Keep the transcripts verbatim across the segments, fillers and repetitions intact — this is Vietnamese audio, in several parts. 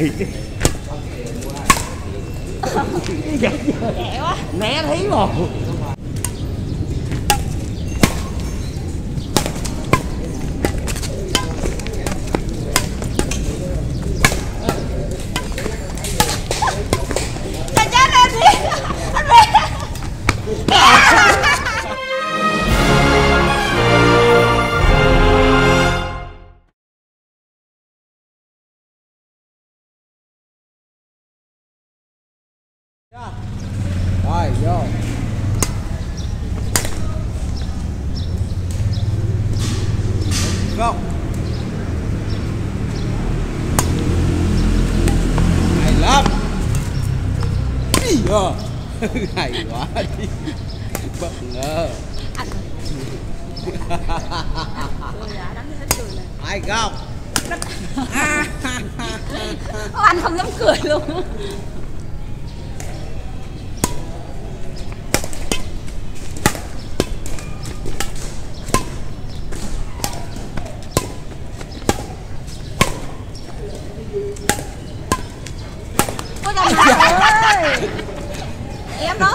Lẹ quá. Né thí rồi. Rồi, vô. Không. Hay lắm. Ý da. Hay quá đi. Bất ngờ. Anh. Hay không? Ô, anh không dám cười luôn. Em nói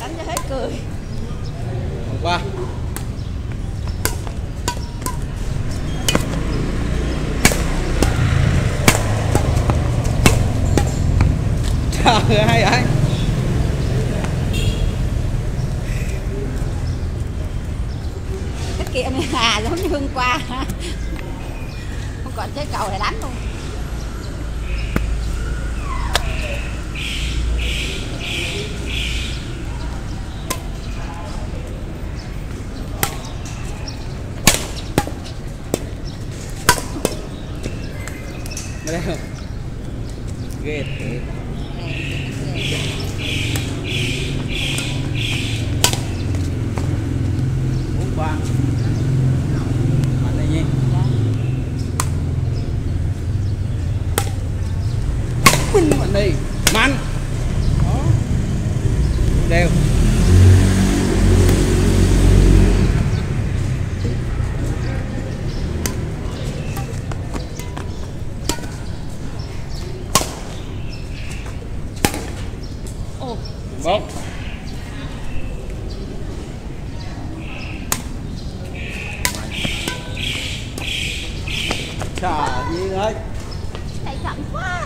Đánh cho hết cười. Hôm qua trời ơi hay vậy. Cái kia này là giống như hôm qua. Không còn trái cầu để đánh luôn. Ghê thiệt. Bốn ba. Mạnh đây Nhi. Minh mạnh đi. Mạnh. Đó. Đều. Bốc. Trời Duyên ơi. Thầy chậm quá.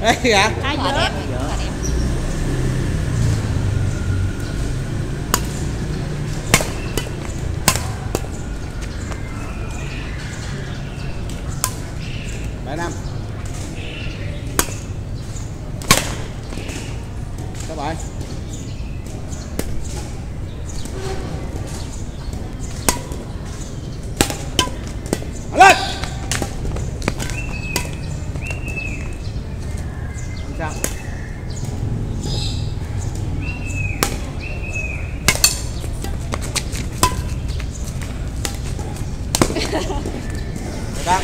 Ê kìa. Ai dỡ. Năm. Các bạn. Lên. Sao? Các. Tắt.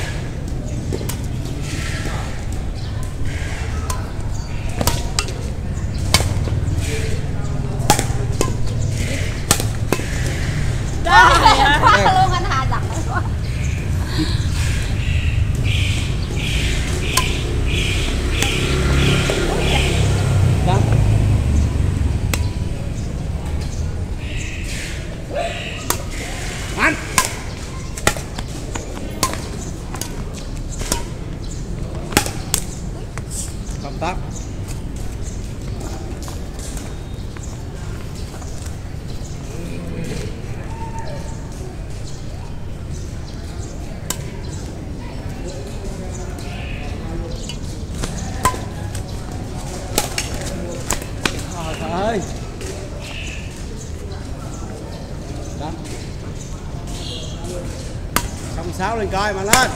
Trời ơi. Đó. Xong sáu lên coi mà lên.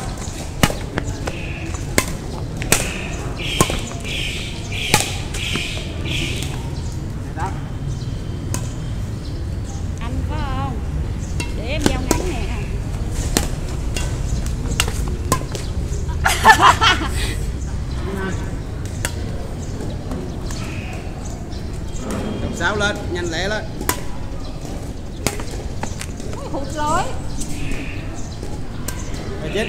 Em giao ngắn nè. sáu lên, nhanh lẹ lên. Hụt lối. Rồi chết.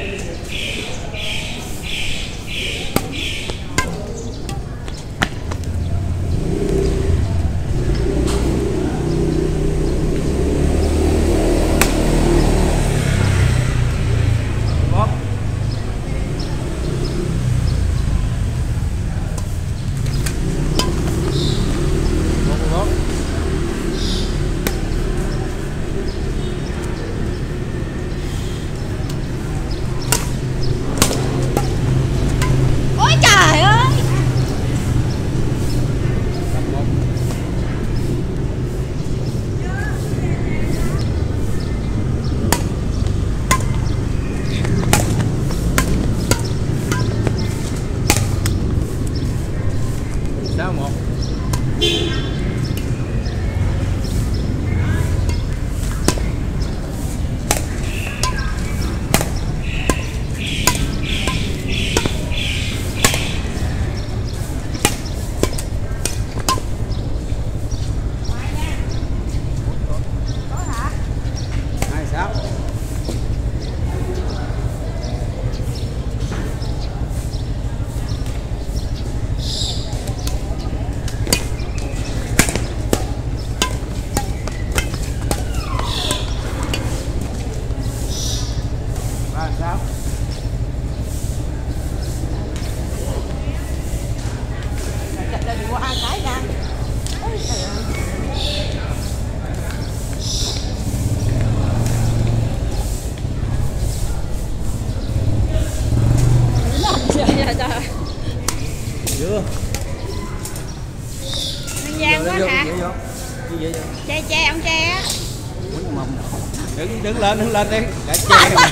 Đứng, đứng lên, đứng lên đi. Đã che mà.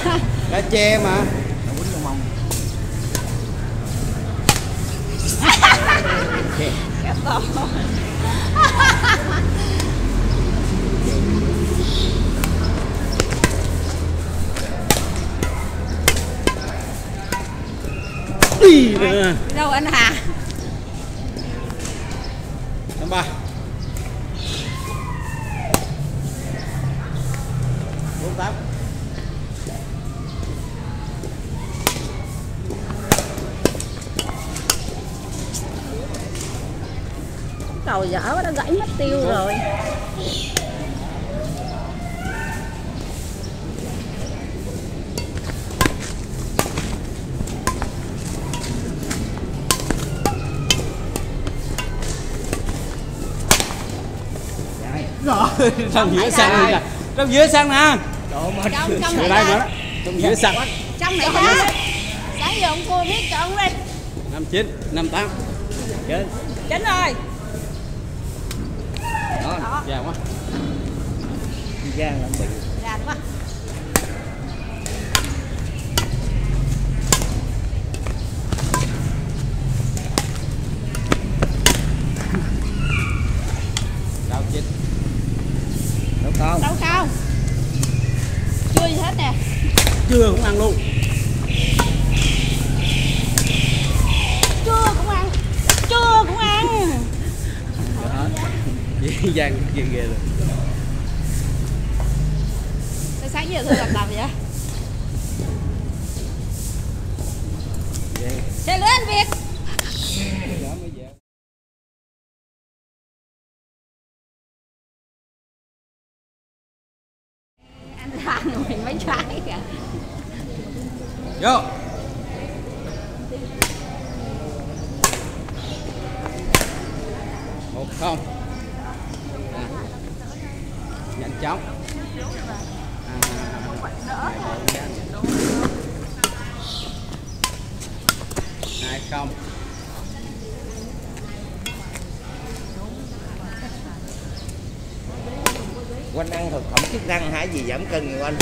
Đã che mà. Đi nữa. Đâu anh Hà? Năm ba. Tap. Cầu dở quá đã gãy mất tiêu rồi. Rồi, trong giữa sang nè. Trong giữa sang nè. Trong, trong, trong này đây ra. Đó. Trong giữa sạch. Trong này đó. Sáng giờ ông cua biết chọn đi. năm chín, năm tám. Chết. Chín rồi. Đó, đó. Già quá. Già lắm bị. Già quá. Đâu chín. Đâu không? Đâu không? Chưa gì hết nè. Chưa cũng ăn luôn. Chưa cũng ăn. Chưa cũng ăn. Dễ dàng ghê ghê rồi. Tới sáng giờ thôi làm làm vậy? Xe lưới anh Việt. Mình mới trái kìa. Vô. Một không. À. Nhanh chóng. À. Hai không. Quanh ăn thực phẩm chức năng hả, gì giảm cân nhiều anh?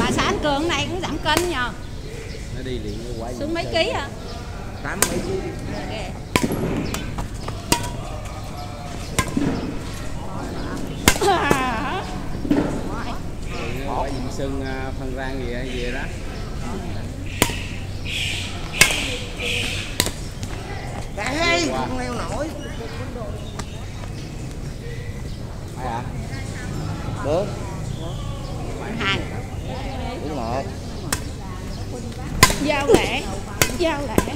Bà xã anh Cường này cũng giảm cân nhờ. Nó đi liền quá. Xuống mấy ký hả? Tám mấy ký. Bỏ sưng phân rang gì gì đó. Đấy, không leo nổi. Mày à? Bốn. Hai. Bốn một. Giao lẻ, giao lẻ.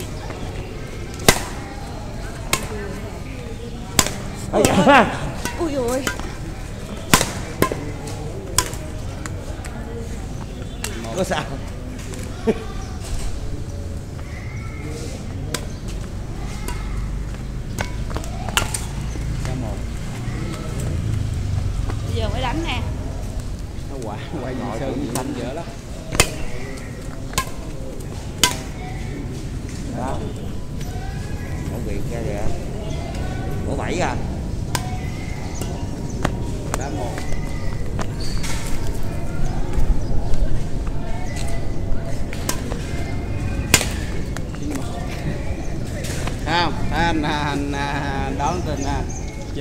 Ôi ơi. Ôi ôi. Có sao? Giờ mới đánh nè. Nó quả quay ngồi sơn xanh dở lắm. Đó. Có việc ra kìa. Có bảy à. Đá một. Không, anh anh đón tên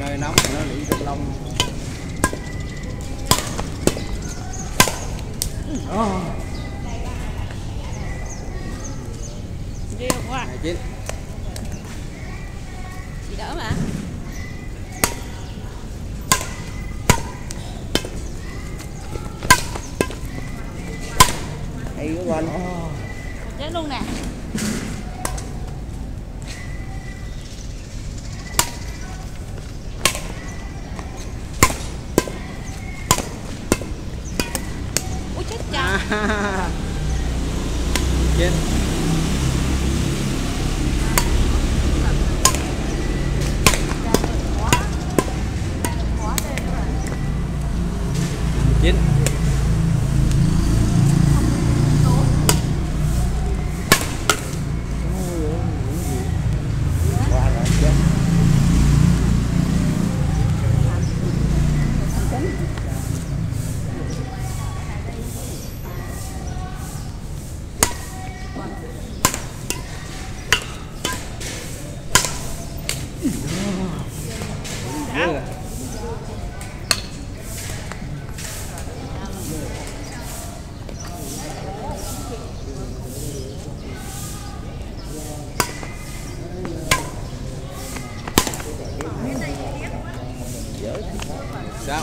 Nơi nóng nó lưỡi Tân Long. Đó. Điêu quá. Chị đỡ mà. Đi của anh. Đến luôn nè. Ôi chết cha. Chết. Chết. Sao?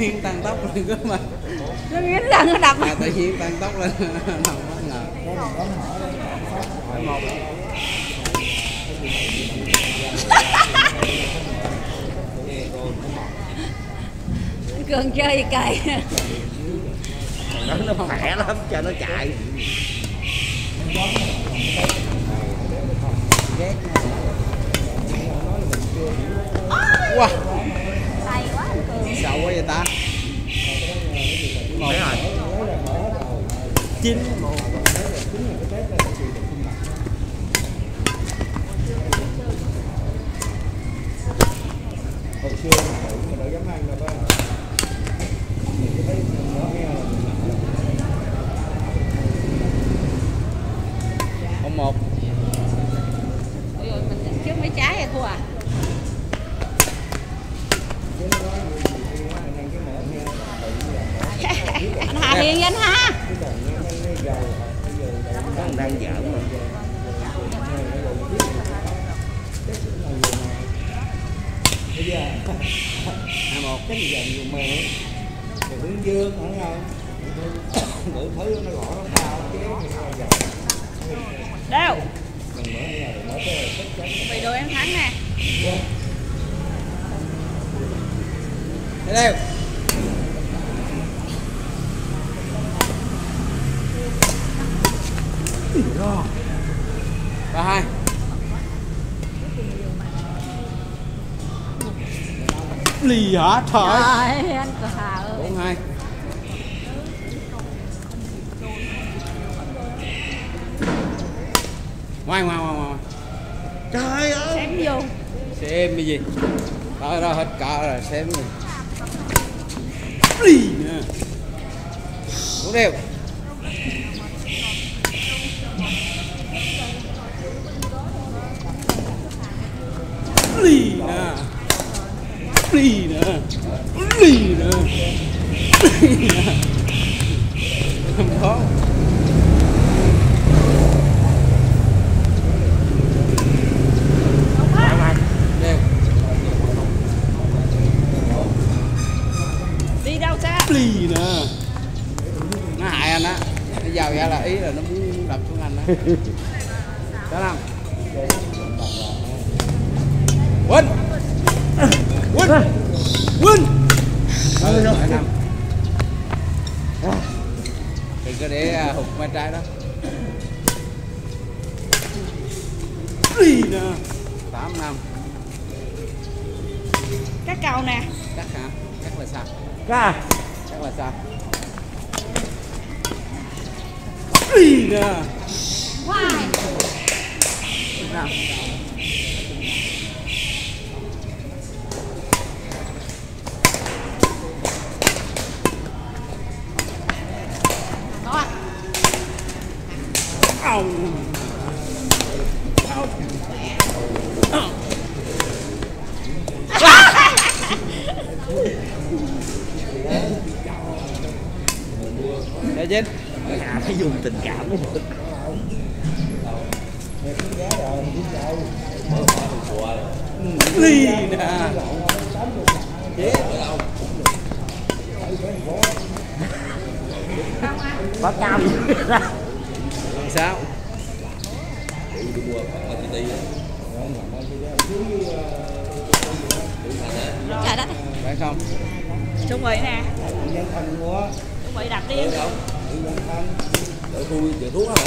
Tự nhiên tăng tốc lên cơ mà. Nó nghĩ rằng nó đập. À, tự nhiên tăng tốc lên. Không có ngờ. Cường chơi cày. Nó khỏe lắm cho nó chạy. Wow. Sao quá vậy ta? Ngồi rồi. Chín. Không một. Ôi ôi, mình trước mấy trái rồi thua à? Anh Hà hiền anh ha. Đang đang giỡn mà. Một cái gì dần mẹ. Hướng dương phải không? Đủ thứ nó gõ nó sao đâu. Mày đồ em thắng nè. Đây. Ba hai. Lì hả trời. Trời anh cờ hà ơi. Bốn hai. Ngoài ngoài ngoài ngoài. Trời ơi. Xem vô. Xem cái gì? Đó ra hết cỡ rồi, xem cái gì? Đúng đều. Lì nè. Lì nè. Lì nè. Lì nè. Không có. Đi đâu xa? Lì nè. Nó hại anh á. Nó vào ra là ý là nó muốn đập xuống anh á. Đó không? Quên Quên Quên Ừ, phải nằm. Đừng có để hụt bên trái đó. Đi nè. Tám năm. Cắt cầu nè. Cắt hả? Cắt là sao? Cắt à? Cắt là sao? Đi nè. Wow. Ow! Ow! Ow! Để chết. Phải dùng tình cảm. Đi nè. Bắt cam. Sao? Trời đất. Phải không? Trung Mỹ nè. Trung Mỹ đặt đi. Đợi thui, đợi thuốc hả?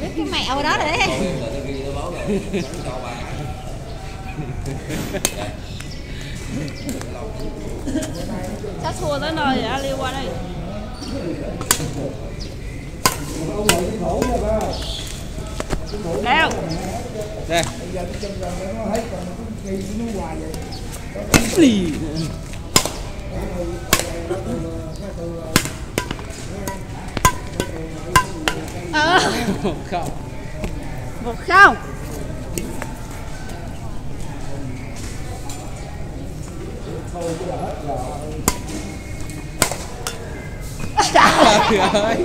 Biết cái mẹo đó rồi đấy. Chắc thua tới nơi rồi á, liêu qua đây. Leo. Đây. Lì. Ờ. Một không. Một không. Trời ơi.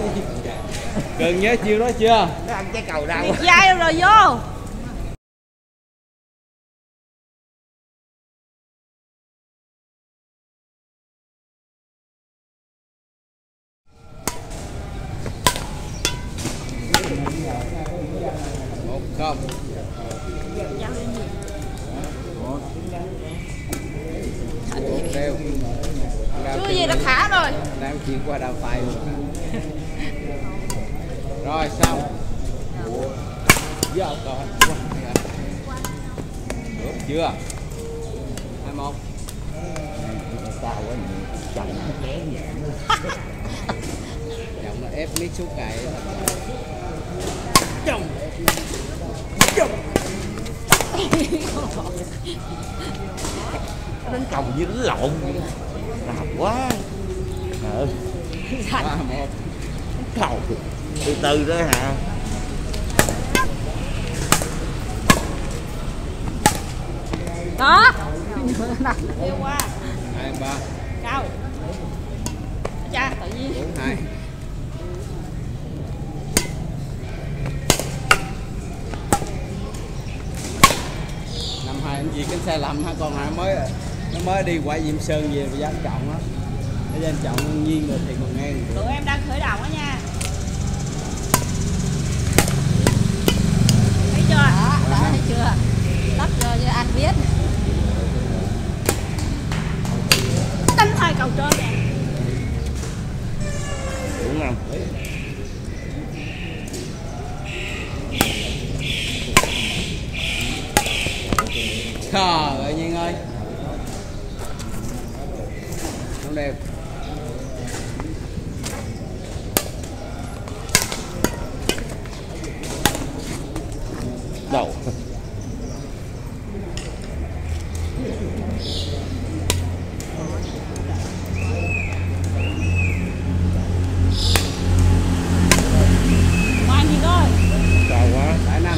Cần nhớ chiêu đó chưa? Nó ăn trái cầu đâu. Điệt dai rồi vô. Một không. Chưa gì đã thả rồi. Đang chuyển qua đào phai rồi. Rồi xong. Giờ còn được chưa? hai một. Sao quá chồng nó ép chồng nó ép miết suốt ngày. Chồng. Chồng. Đánh chồng như đánh lộn. Làm quá. Ừ. ba một. Cầu. Từ từ đó hả? Đó. Đi qua. hai ba. Cao. Cha tự nhiên. bốn hai. năm hai cái gì cái sai lầm hả con hả mới nó mới đi qua Diệm Sơn về dám trọng á. Bây giờ em chọn nhân viên rồi thì còn ngang. Tụi em đang khởi động đó nha. Thấy chưa? Đó, đó thấy chưa? Lắp rồi cho anh biết. Tính hơi cầu trơn nè. Đúng không? Trời ơi Nhiên ơi. Không đẹp. Đậu. Ngoan Nhiên ơi. Trời quá, đã năm.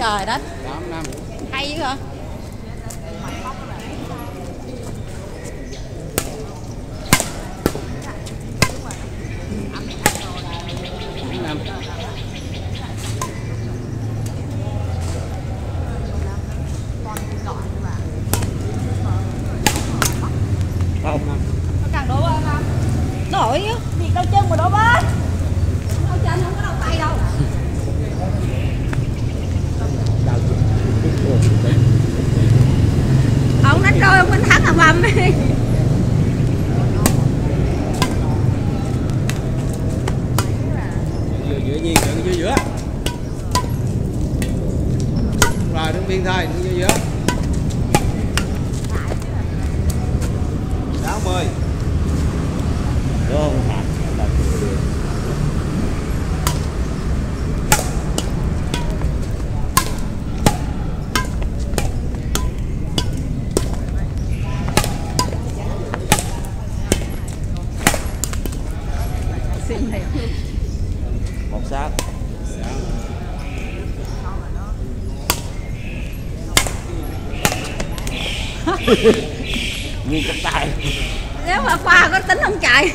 Trời đất. Năm. Hay dữ hả? Không. Nó càng đổ bơ không? Nổi á, việc đau chân mà đổ bơ. Đau chân không có đau tay đâu. Ông đánh rơi ông Minh Thắng là mầm đi. Giữa giữa Nhiên, giữa giữa. Rồi đứng biên thôi, đứng giữa giữa. sáu mươi. Đúng hả? Một sát. Như cắt tay. Nếu mà pha có tính không chạy.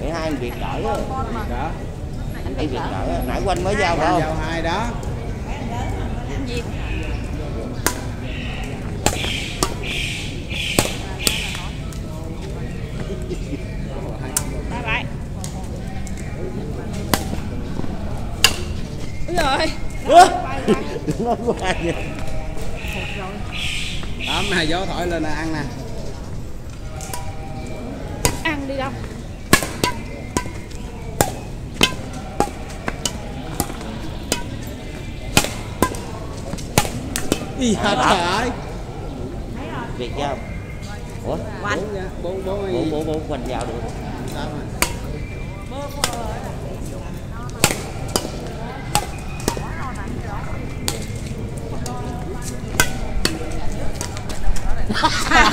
Để hai việc đỡ rồi. Đó. Cái việc đó, nãy quanh mới giao phải không? Giao hai đó. Bye bye. Úi giời. Nó qua vậy. Đó, này gió thổi lên là ăn nè. Ăn đi đâu. Ý hả trời. Việt giao. Ủa? Quanh. Bốn bốn bốn bốn quanh giao được. Sao mà.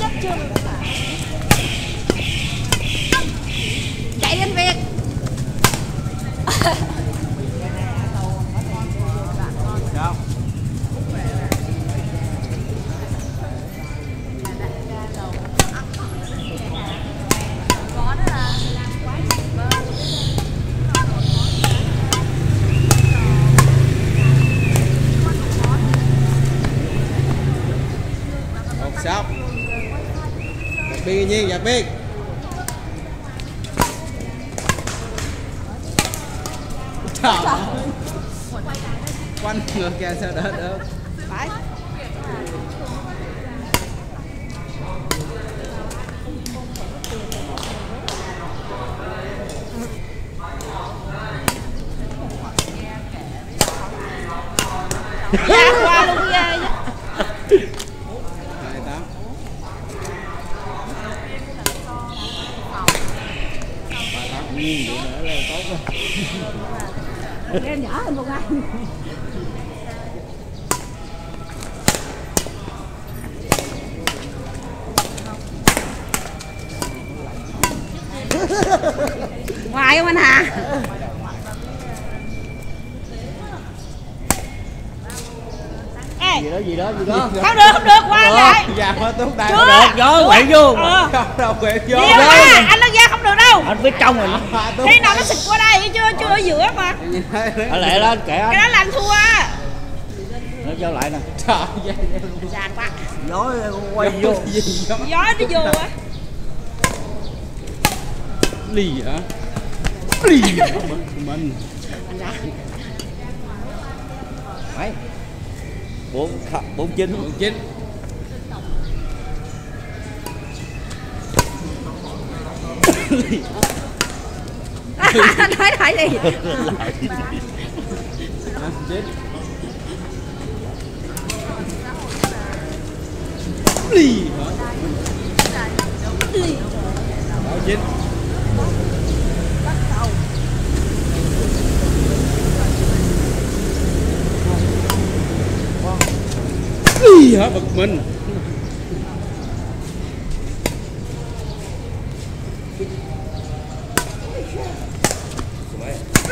Chết chưa? Chạy đến việc. Đâu? Biên Nhiên, giặt biên. Trời ơi. Quanh ngược kìa sao đỡ được. Phải. Ra qua luôn ghê chứ. Nghe nhỏ hơn một anh. Ngoài không anh Hà? Gì đó gì đó gì đó. Không được không được qua lại. Dạ hết tốn tay không được. Vô quẹt vô. Đâu quẹt vô. Anh nó ra không được đâu. Anh biết trong rồi. Khi nào nó xịt qua đây chưa chưa ở giữa mà. Ở lẹ lên kệ anh. Cái đó là anh thua. Nó vô lại nè. Trời già quá. Nói quay vô. Gió nó vô á. Lì hả? Lì hả? Mình mấy? Bốn thập bốn chín bốn chín nói lại đi lì hả? Lì báo chín bắt đầu gì hả bực mình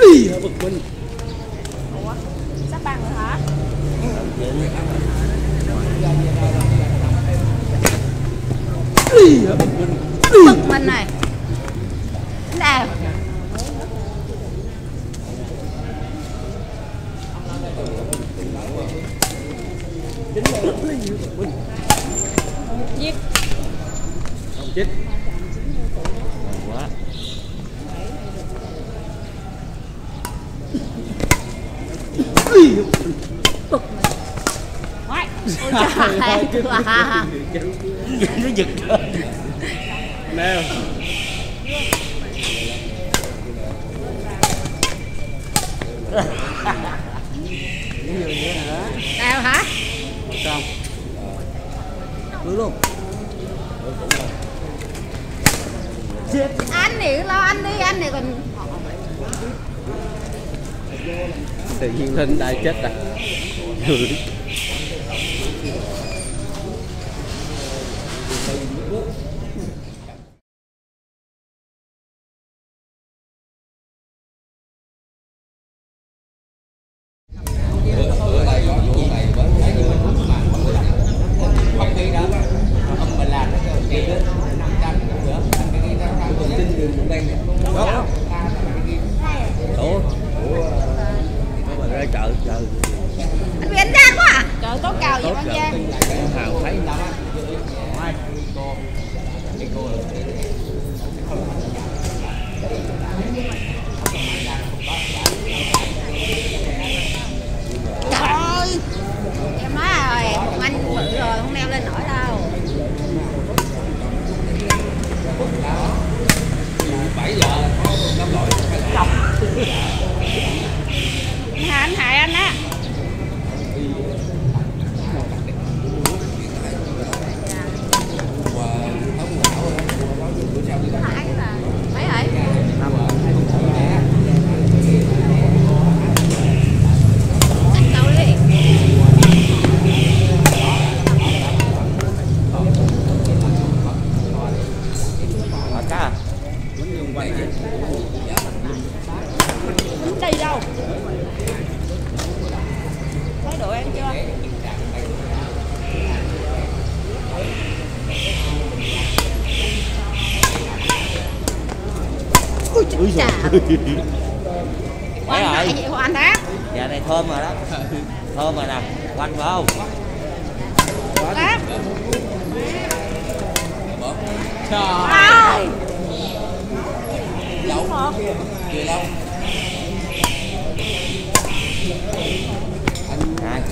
gì hả bực mình. Ủa sắp bằng rồi hả? Gì hả bực mình? Bực mình này nào dính giết không chết quá bực quá nó giật nè nào hả? Xong cưới luôn. Anh này lo anh đi, anh này còn tự nhiên lên đây chết rồi. Quanh lại gì anh đó? Dạ này thơm rồi đó. Thơm rồi nè, quanh phải không? Đó. Trời. Lẩu một. Về đâu? Anh anh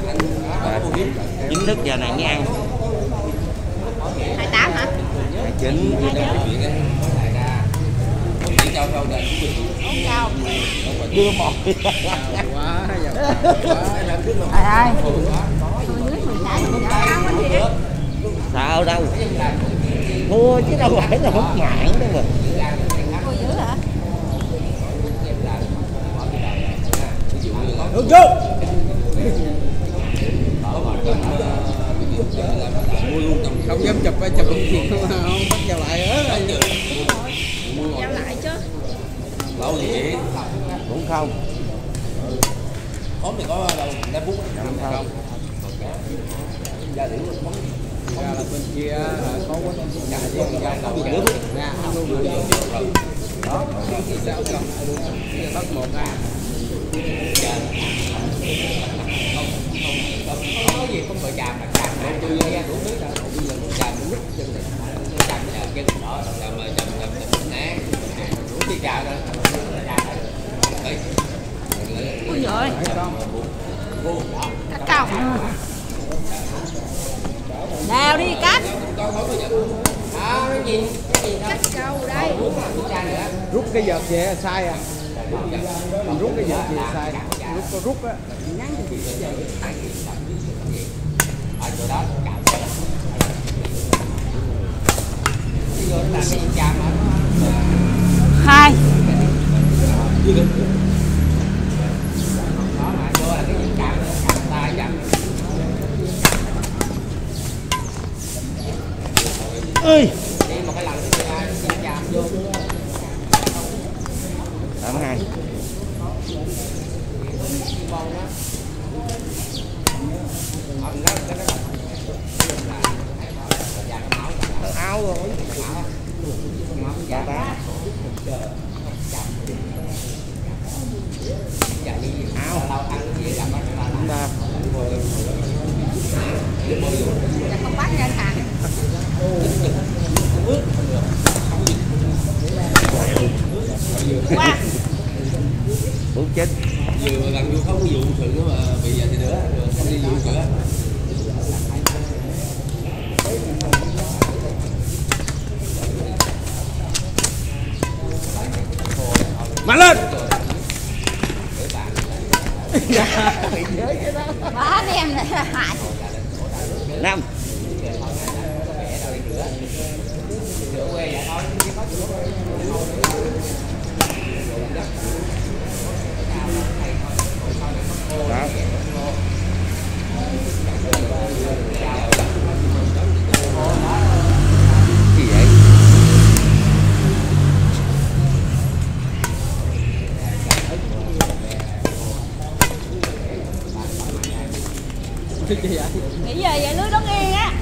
chính thức giờ này mới ăn. hai tám hả? hai chín. giàu đâu đời của mình. Không giàu. Chưa một. Giàu quá, giàu quá. Làm cái lồng. Ai? Sao đâu? Mua chứ đâu phải là mất mạng đâu mà. Mua dữ hả? Được chưa? Không dám chụp chụp không kịp không bắt vào lại hết. Giao lại chứ. Lâu vậy cũng không. Ốm thì có đâu đã phút không? Gia đình không. Ra là bên kia có quá nhà với ra đầu nước ra luôn rồi đó thì sao không bắt một ra không không nói gì không phải chàm mà chàm mà tôi nghe đủ thứ đâu bây giờ tôi chàm nứt chân này chàm giờ chân đỏ chàm chàm chàm chàm nát đủ cái chàm đó ôi giời cắt cào đào đi cắt cắt câu đây rút cái vợt về sai à mình rút cái vợt về sai rút có rút á hai ơi một cái lần chạm vô hai áo rồi không bắt lên hàng qua bố chết vừa làm vô không vụ sự nữa mà bây giờ thì nữa không đi vụ nữa mạnh lên bá đem này hại năm nghĩ về vậy lưới đóng yên á.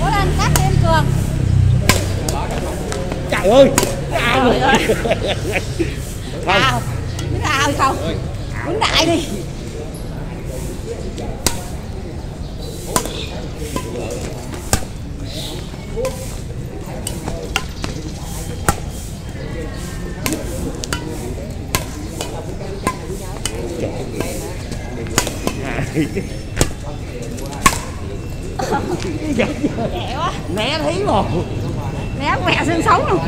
Ủa anh cắt em Cường. Trời ơi. Ào ơi. Ào. Biết ào không? Đứng đại đi. Mẹ thấy rồi. Mẹ mẹ xương sống luôn.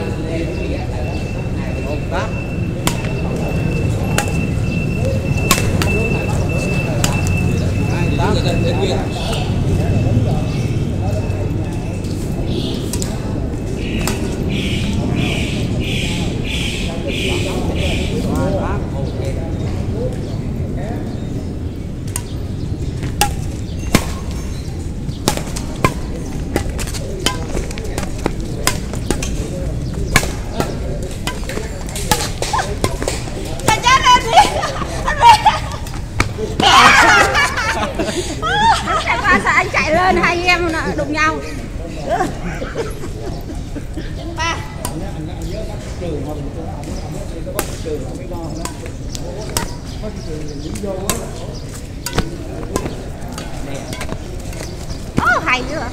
Đụng nhau. Chân ba. Ô hay dữ hả?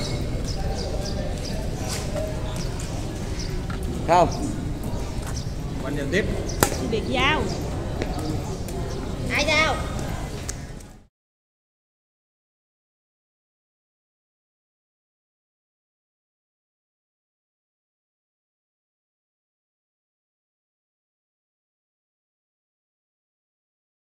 Không. Quanh nhìn tiếp. Việc giao.